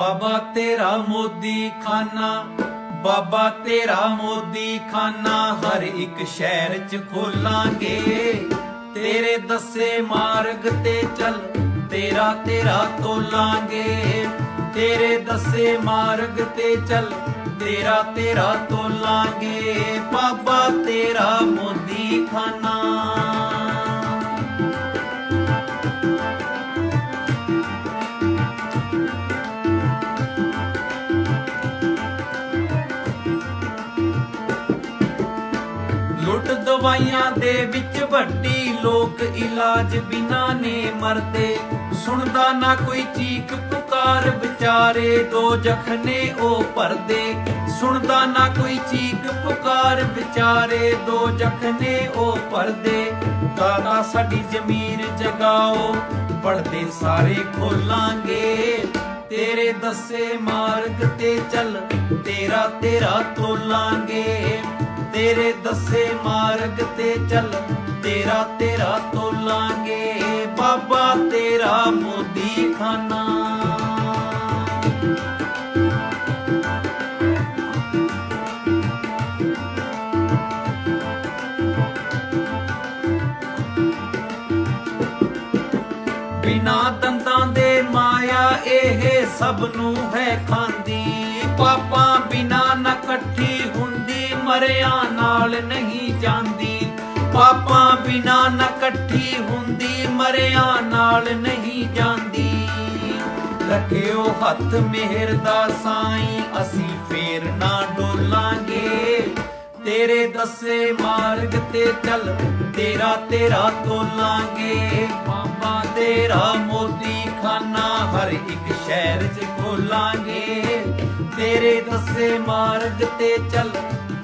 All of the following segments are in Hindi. बाबा तेरा मोदी खाना, बाबा तेरा मोदी खाना हर एक शहर च खोलांगे। तेरे दसे मार्ग ते चल, तेरा तेरा तोलांगे। तेरे दसे मार्ग ते चल, तेरा तेरा तोलांगे। बाबा तेरा मोदी खाना। लुट दवाइयां दे विच वड्डी, लोग इलाज बिना ने मरदे। सुनदा ना कोई चीख पुकार, बेचारे दो जखने ओ परदे। सुनदा ना कोई चीख पुकार, बेचारे दो जखने ओ परदे। दादा साडी जमीर जगाओ, पड़दे सारे खोलांगे। तेरे दसे मार्ग ते चल, तेरा तेरा तोलांगे। तेरे दसे मार्ग ते चल, तेरा तेरा तोलांगे। बाबा तेरा मोदी खाना। बिना दंदां दे माया एह सब नू है खांदी। पापा बिना न कट्ठी मरिया नाल नहीं जांदी। पापां बिना न कट्ठी हुंदी, मरिया नाल नहीं जांदी। रखियो हथ मेहर दा साईं, असी फेर ना डोलांगे। तेरे दसे मार्ग ते चल, तेरा तेरा तोलांगे। बाबा तेरा मोदी खाना हर एक शहर च खोलांगे। तेरे दसे मार्ग ते चल,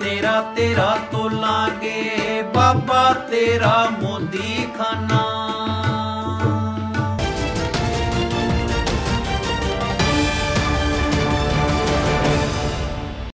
तेरा तेरा तोलांगे। बाबा तेरा मोदी खाना।